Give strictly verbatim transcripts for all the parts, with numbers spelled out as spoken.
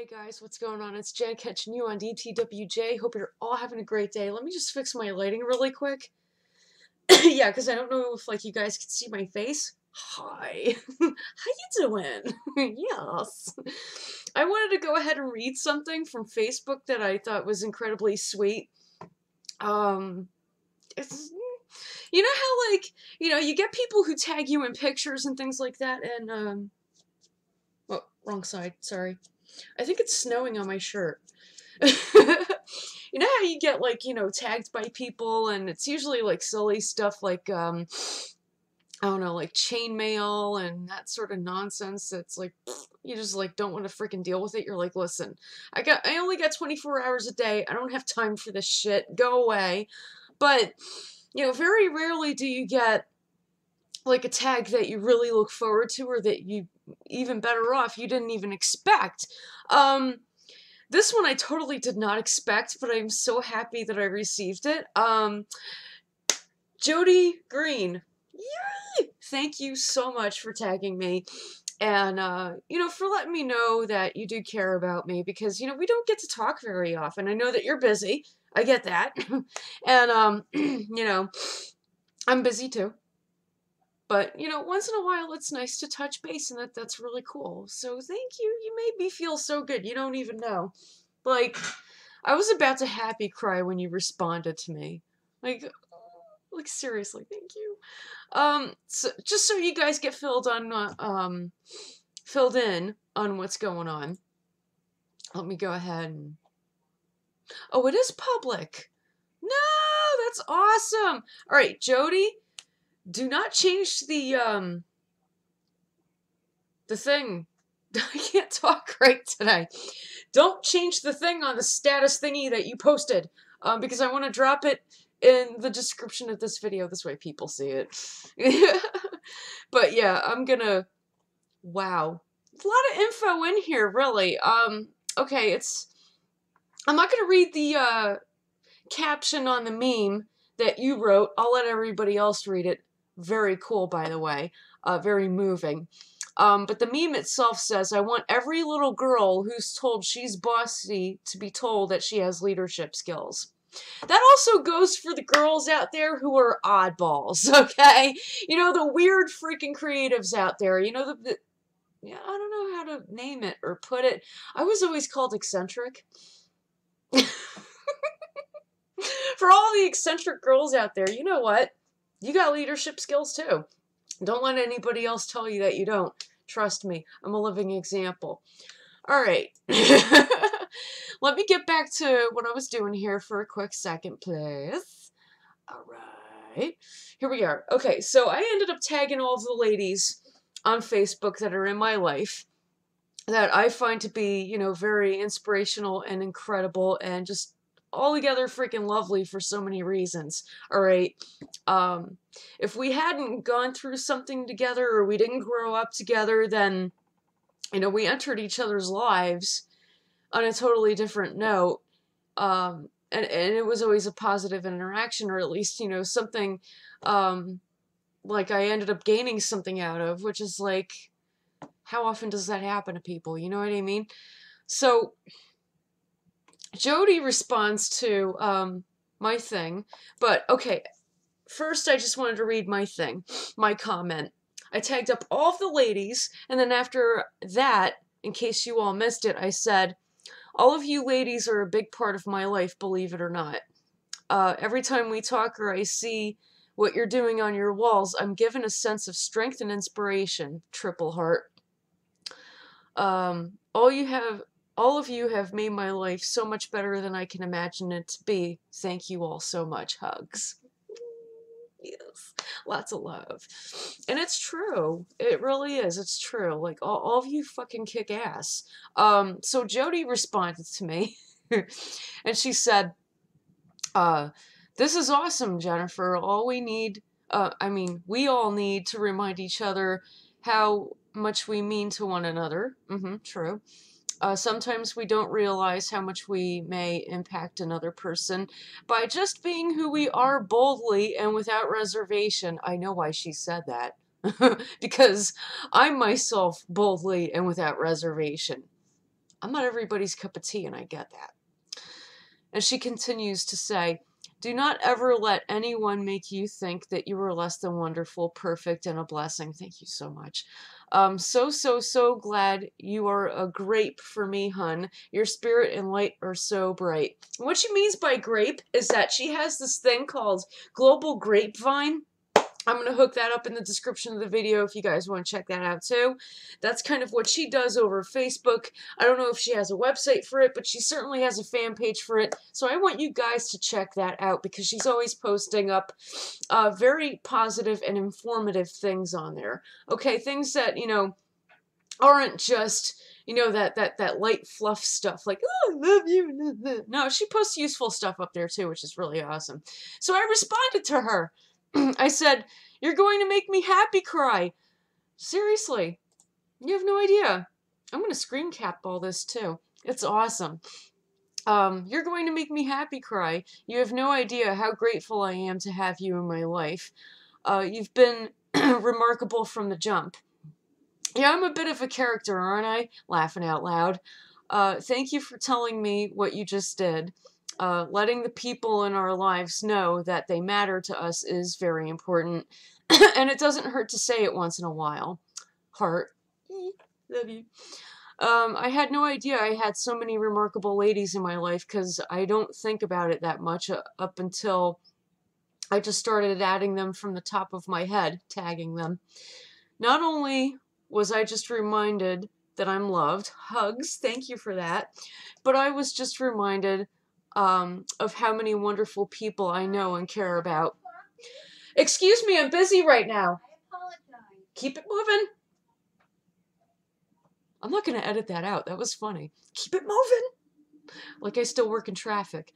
Hey guys, what's going on? It's Jen Ketch and you on D T W J. Hope you're all having a great day. Let me just fix my lighting really quick. Yeah, because I don't know if like you guys can see my face. Hi. How you doing? Yes. I wanted to go ahead and read something from Facebook that I thought was incredibly sweet. Um, it's, you know how like, you know, you get people who tag you in pictures and things like that and, um, well, wrong side, sorry. I think it's snowing on my shirt. You know how you get, like, you know, tagged by people, and it's usually, like, silly stuff like, um, I don't know, like, chainmail and that sort of nonsense that's, like, you just, like, don't want to freaking deal with it. You're like, listen, I got, I only got twenty-four hours a day. I don't have time for this shit. Go away. But, you know, very rarely do you get, like, a tag that you really look forward to or that you... even better off you didn't even expect. Um, this one I totally did not expect, but I'm so happy that I received it. Um, Jodi Green, yay! Thank you so much for tagging me and, uh, you know, for letting me know that you do care about me because, you know, we don't get to talk very often. I know that you're busy. I get that. And, um, you know, I'm busy too. But, you know, once in a while, it's nice to touch base, and that, that's really cool. So thank you. You made me feel so good. You don't even know. Like, I was about to happy cry when you responded to me. Like, like seriously, thank you. Um, so, just so you guys get filled on, uh, um, filled in on what's going on. Let me go ahead and... Oh, it is public. No, that's awesome. All right, Jodi. Do not change the, um, the thing. I can't talk right today. Don't change the thing on the status thingy that you posted, um, because I want to drop it in the description of this video. This way people see it. But yeah, I'm gonna, wow. A lot of info in here, really. Um, okay, it's, I'm not gonna read the, uh, caption on the meme that you wrote. I'll let everybody else read it. Very cool, by the way. Uh, very moving. Um, but the meme itself says, I want every little girl who's told she's bossy to be told that she has leadership skills. That also goes for the girls out there who are oddballs, okay? You know, the weird freaking creatives out there. You know, the, the yeah, I don't know how to name it or put it. I was always called eccentric. For all the eccentric girls out there, you know what? You got leadership skills too. Don't let anybody else tell you that you don't. Trust me, I'm a living example. All right. Let me get back to what I was doing here for a quick second, please. All right. Here we are. Okay, so I ended up tagging all of the ladies on Facebook that are in my life that I find to be, you know, very inspirational and incredible and just altogether freaking lovely for so many reasons. All right. Um, if we hadn't gone through something together or we didn't grow up together, then, you know, we entered each other's lives on a totally different note. Um, and, and it was always a positive interaction, or at least, you know, something, um, like I ended up gaining something out of, which is like, how often does that happen to people? You know what I mean? So Jodi responds to um, my thing, but okay, first I just wanted to read my thing, my comment. I tagged up all of the ladies, and then after that, in case you all missed it, I said, all of you ladies are a big part of my life, believe it or not. Uh, every time we talk or I see what you're doing on your walls, I'm given a sense of strength and inspiration, triple heart. Um, all you have... All of you have made my life so much better than I can imagine it to be. Thank you all so much. Hugs. Yes. Lots of love. And it's true. It really is. It's true. Like, all, all of you fucking kick ass. Um, so Jodi responded to me, and she said, uh, this is awesome, Jennifer. All we need, uh, I mean, we all need to remind each other how much we mean to one another. Mm-hmm, true. Uh, sometimes we don't realize how much we may impact another person by just being who we are boldly and without reservation. I know why she said that. Because I'm myself boldly and without reservation. I'm not everybody's cup of tea, and I get that. And she continues to say, do not ever let anyone make you think that you are less than wonderful, perfect, and a blessing. Thank you so much. Um, so, so, so glad you are a grape for me, hun. Your spirit and light are so bright. And what she means by grape is that she has this thing called Global Grapevine. I'm going to hook that up in the description of the video if you guys want to check that out too. That's kind of what she does over Facebook. I don't know if she has a website for it, but she certainly has a fan page for it. So I want you guys to check that out because she's always posting up uh, very positive and informative things on there. Okay, things that, you know, aren't just, you know, that, that, that light fluff stuff like, oh, I love you. No, she posts useful stuff up there too, which is really awesome. So I responded to her. I said, you're going to make me happy cry. Seriously, you have no idea. I'm going to screen cap all this too. It's awesome. Um, you're going to make me happy cry. You have no idea how grateful I am to have you in my life. Uh, you've been remarkable from the jump. Yeah, I'm a bit of a character, aren't I? Laughing out loud. Uh, thank you for telling me what you just did. Uh, letting the people in our lives know that they matter to us is very important. And it doesn't hurt to say it once in a while. Heart. Love you. Um, I had no idea I had so many remarkable ladies in my life because I don't think about it that much uh, up until I just started adding them from the top of my head, tagging them. Not only was I just reminded that I'm loved, hugs, thank you for that, but I was just reminded Um, of how many wonderful people I know and care about. Excuse me, I'm busy right now. I apologize. Keep it moving. I'm not going to edit that out. That was funny. Keep it moving. Like I still work in traffic.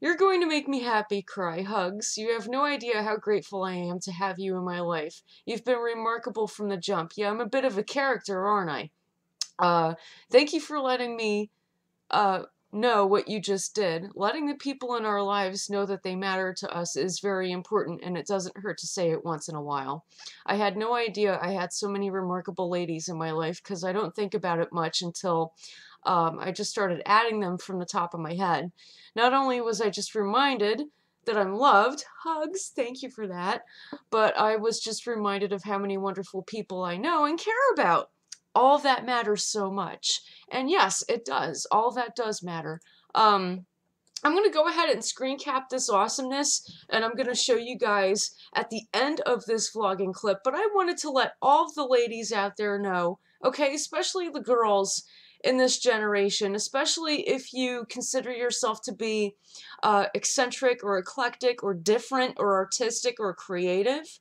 You're going to make me happy, cry, hugs. You have no idea how grateful I am to have you in my life. You've been remarkable from the jump. Yeah, I'm a bit of a character, aren't I? Uh, thank you for letting me uh, know what you just did. Letting the people in our lives know that they matter to us is very important, and it doesn't hurt to say it once in a while. I had no idea I had so many remarkable ladies in my life because I don't think about it much until um, I just started adding them from the top of my head. Not only was I just reminded that I'm loved, hugs, thank you for that, but I was just reminded of how many wonderful people I know and care about. All that matters so much. And yes, it does. All that does matter. Um, I'm going to go ahead and screen cap this awesomeness, and I'm going to show you guys at the end of this vlogging clip. But I wanted to let all of the ladies out there know, okay, especially the girls in this generation, especially if you consider yourself to be uh, eccentric or eclectic or different or artistic or creative,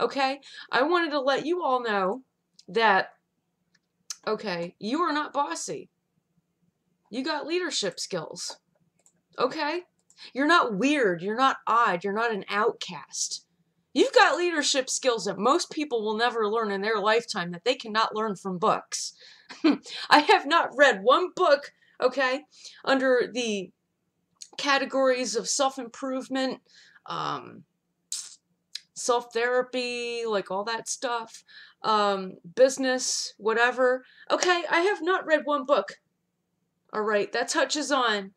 okay? I wanted to let you all know that okay, you are not bossy. You got leadership skills. Okay? You're not weird. You're not odd. You're not an outcast. You've got leadership skills that most people will never learn in their lifetime that they cannot learn from books. I have not read one book, okay, under the categories of self-improvement, um, self-therapy, like all that stuff, um, business, whatever. Okay, I have not read one book. All right, that touches on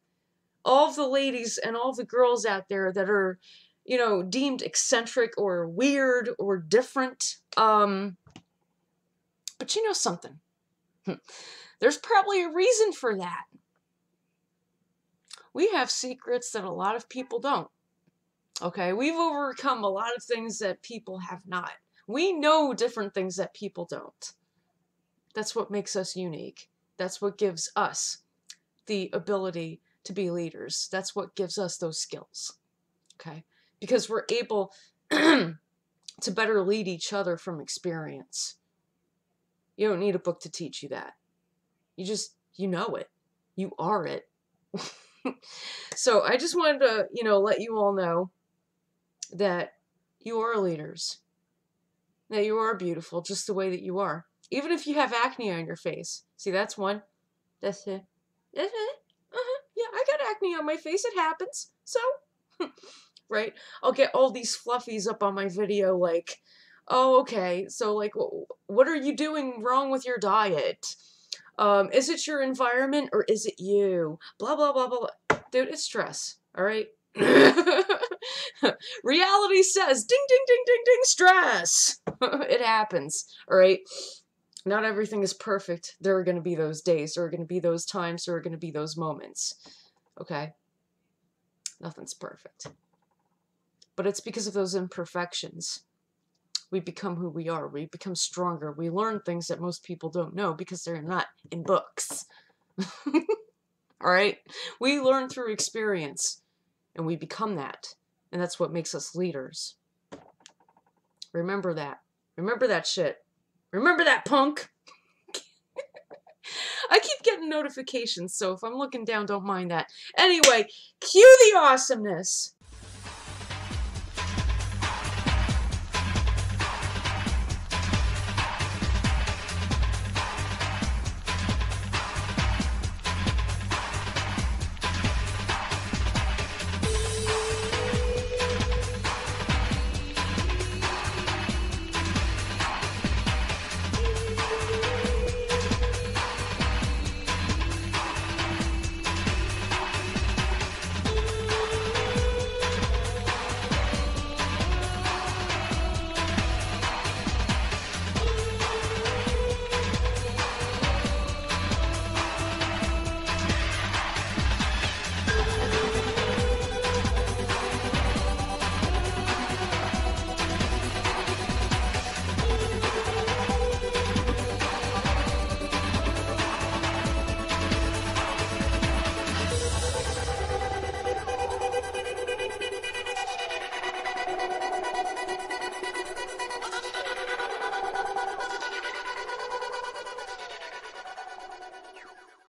all the ladies and all the girls out there that are, you know, deemed eccentric or weird or different. Um, but you know something? There's probably a reason for that. We have secrets that a lot of people don't. Okay, we've overcome a lot of things that people have not. We know different things that people don't. That's what makes us unique. That's what gives us the ability to be leaders. That's what gives us those skills. Okay, because we're able to better lead each other from experience. You don't need a book to teach you that. You just, you know it. You are it. So I just wanted to, you know, let you all know that you are leaders, that you are beautiful just the way that you are. Even if you have acne on your face. See, that's one. That's it. That's it. Uh-huh. Yeah, I got acne on my face. It happens. So, right? I'll get all these fluffies up on my video like, oh, okay, so, like, what are you doing wrong with your diet? Um, is it your environment, or is it you? Blah, blah, blah, blah, blah. Dude, it's stress, all right? Reality says, ding, ding, ding, ding, ding, stress! It happens, all right? Not everything is perfect. There are going to be those days. There are going to be those times. There are going to be those moments, okay? Nothing's perfect. But it's because of those imperfections. We become who we are. We become stronger. We learn things that most people don't know because they're not in books. All right? We learn through experience, and we become that. And that's what makes us leaders. Remember that. Remember that shit. Remember that, punk! I keep getting notifications, so if I'm looking down, don't mind that. Anyway, cue the awesomeness!